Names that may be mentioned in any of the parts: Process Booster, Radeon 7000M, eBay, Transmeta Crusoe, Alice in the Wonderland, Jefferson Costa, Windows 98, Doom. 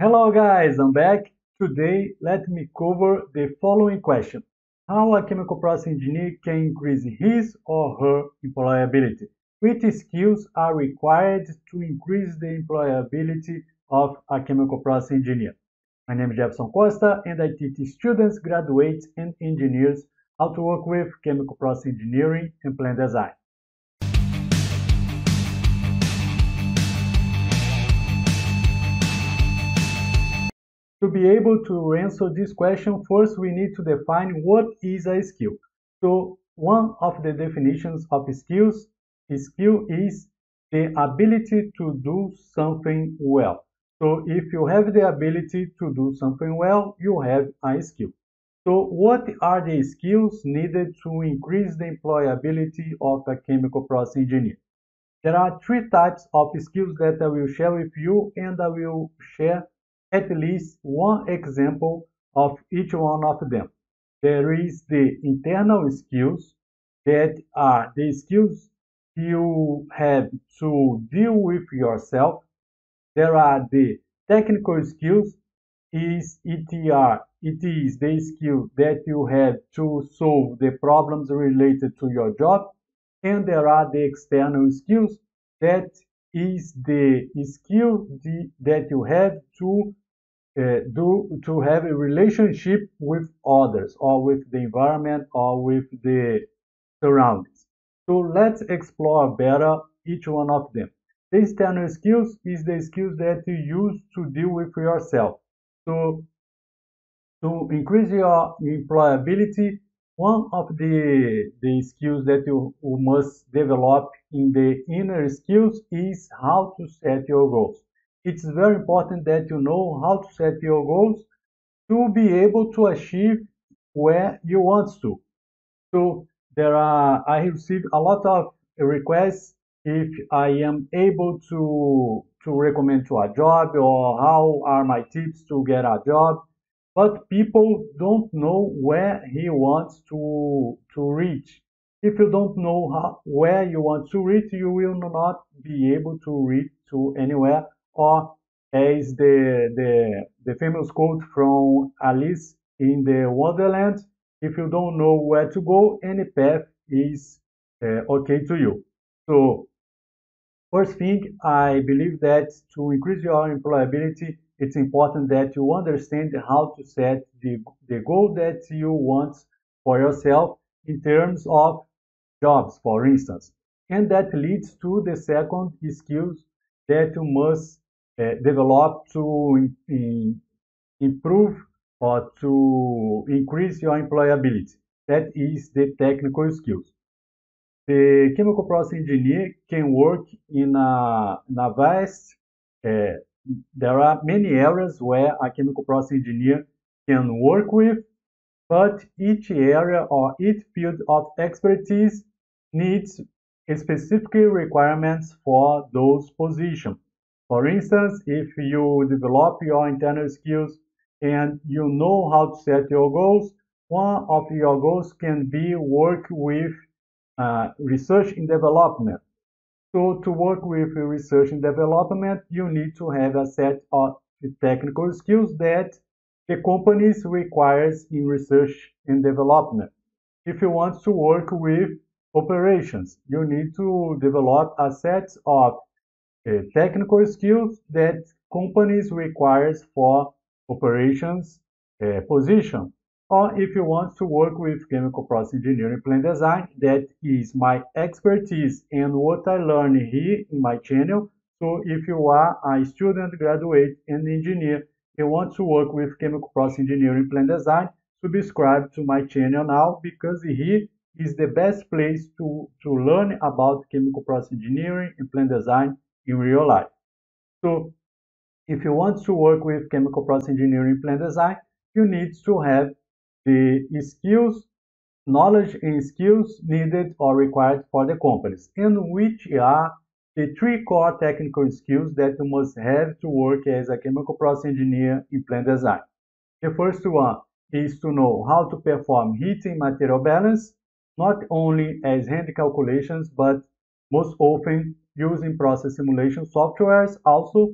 Hello guys, I'm back. Today, let me cover the following question. How a chemical process engineer can increase his or her employability? Which skills are required to increase the employability of a chemical process engineer? My name is Jefferson Costa and I teach students, graduates and engineers how to work with chemical process engineering and plant design. To be able to answer this question, first we need to define what is a skill. So one of the definitions of skills, skill is the ability to do something well. So if you have the ability to do something well, you have a skill. So what are the skills needed to increase the employability of a chemical process engineer? There are three types of skills that I will share with you, and I will share at least one example of each one of them. There is the internal skills, that are the skills you have to deal with yourself. There are the technical skills, it is the skill that you have to solve the problems related to your job. And there are the external skills, that is the skill that you have to have a relationship with others or with the environment or with the surroundings. So let's explore better each one of them. The external skills is the skills that you use to deal with yourself. So to increase your employability, one of the skills that you must develop in the inner skills is how to set your goals. It's very important that you know how to set your goals to be able to achieve where you want to. So I receive a lot of requests if I am able to recommend to a job or how are my tips to get a job. But people don't know where he wants to reach. If you don't know where you want to reach, you will not be able to reach to anywhere. Or as the famous quote from Alice in the Wonderland, if you don't know where to go, any path is okay to you. So first thing, I believe that to increase your employability, it's important that you understand how to set the goal that you want for yourself in terms of jobs, for instance. And that leads to the second skills that you must develop to improve or to increase your employability. That is the technical skills. The chemical process engineer can work in a vast there are many areas where a chemical process engineer can work with, but each area or each field of expertise needs specific requirements for those positions. For instance, if you develop your internal skills and you know how to set your goals, one of your goals can be work with research and development. So to work with research and development, you need to have a set of technical skills that the companies requires in research and development. If you want to work with operations, you need to develop a set of technical skills that companies requires for operations position. Or if you want to work with chemical process engineering plant design, that is my expertise and what I learn here in my channel. So if you are a student, graduate and engineer and want to work with chemical process engineering plant design, subscribe to my channel now, because here is the best place to learn about chemical process engineering and plant design in real life. So if you want to work with chemical process engineering plant design, you need to have the skills, knowledge and skills needed or required for the companies, and which are the three core technical skills that you must have to work as a chemical process engineer in plant design. The first one is to know how to perform heat and material balance, not only as hand calculations, but most often using process simulation softwares also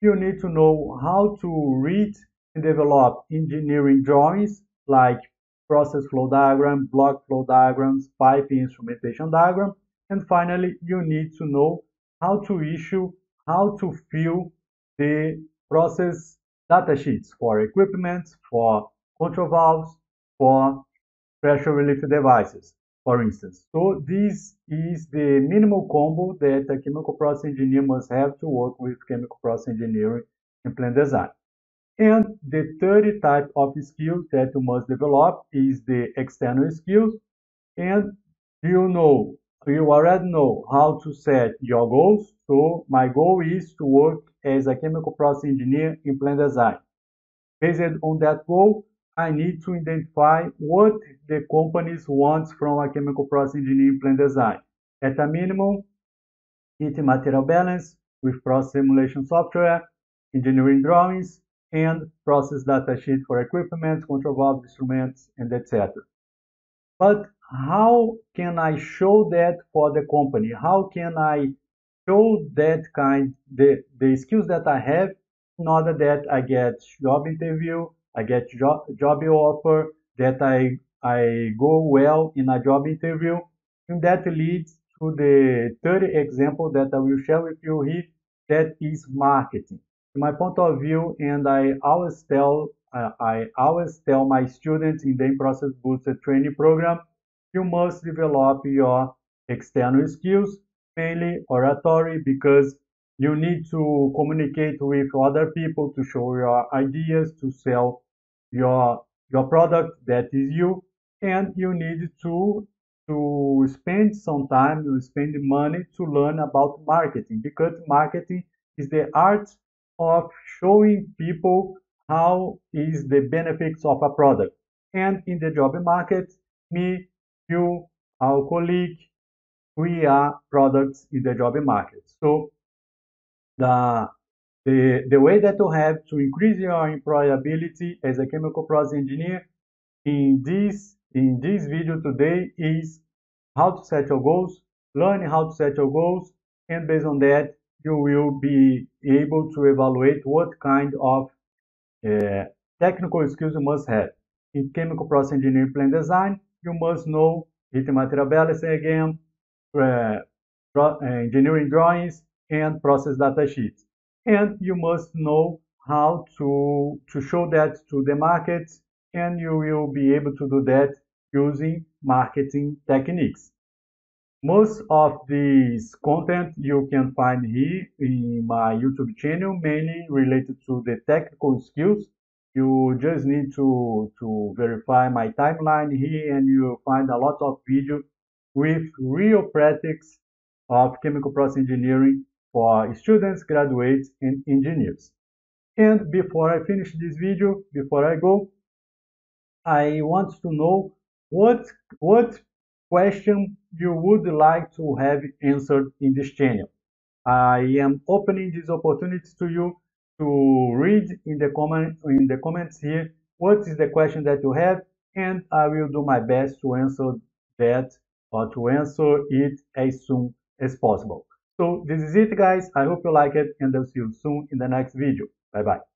you need to know how to read and develop engineering drawings like process flow diagram, block flow diagrams, piping instrumentation diagram, and finally you need to know how to issue, how to fill the process data sheets for equipment, for control valves, for pressure relief devices, for instance. So this is the minimal combo that a chemical process engineer must have to work with chemical process engineering and plant design. And the third type of skills that you must develop is the external skills. And you already know how to set your goals. So my goal is to work as a chemical process engineer in plant design. Based on that goal, I need to identify what the companies want from a chemical process engineering plant design. At a minimum, it's material balance with process simulation software, engineering drawings, and process data sheet for equipment, control valve instruments, and etc. But how can I show that for the company? How can I show that the skills that I have in order that I get job interview, I get job offer, that I go well in a job interview? And that leads to the third example that I will share with you here, that is marketing. From my point of view, and I always tell my students in the Process Booster training program, you must develop your external skills, mainly oratory, because you need to communicate with other people to show your ideas, to sell your product, that is you. And you need to spend some time, you spend money to learn about marketing, because marketing is the art of showing people how is the benefits of a product. And in the job market, me, you, our colleague, we are products in the job market. So the way that you have to increase your employability as a chemical process engineer in this video today is how to set your goals, learn how to set your goals, and based on that you will be able to evaluate what kind of technical skills you must have. In chemical process engineering plant design, you must know heat material balance again, engineering drawings, and process data sheets. And you must know how to show that to the market, and you will be able to do that using marketing techniques. Most of this content you can find here in my YouTube channel, mainly related to the technical skills. You just need to verify my timeline here, and you will find a lot of videos with real practice of chemical process engineering for students, graduates, and engineers. And before I finish this video, before I go, I want to know what question you would like to have answered in this channel. I am opening this opportunity to you to read in the comments here what is the question that you have, and I will do my best to answer that or to answer it as soon as possible. So this is it, guys. I hope you like it, and I'll see you soon in the next video. Bye bye.